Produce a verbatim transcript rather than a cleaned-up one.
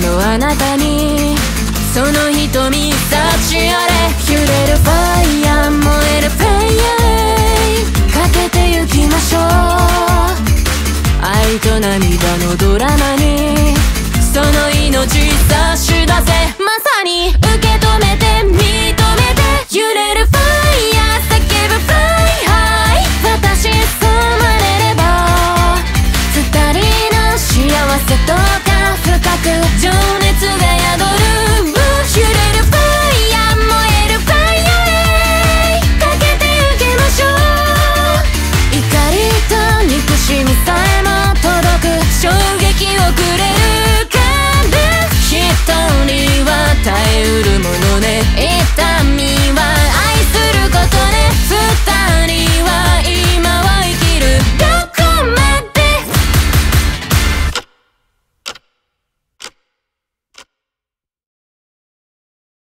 のあなたにその瞳立ちあれ」「揺れるファイヤー燃えるファイヤー」「かけてゆきましょう」「愛と涙のドラマに」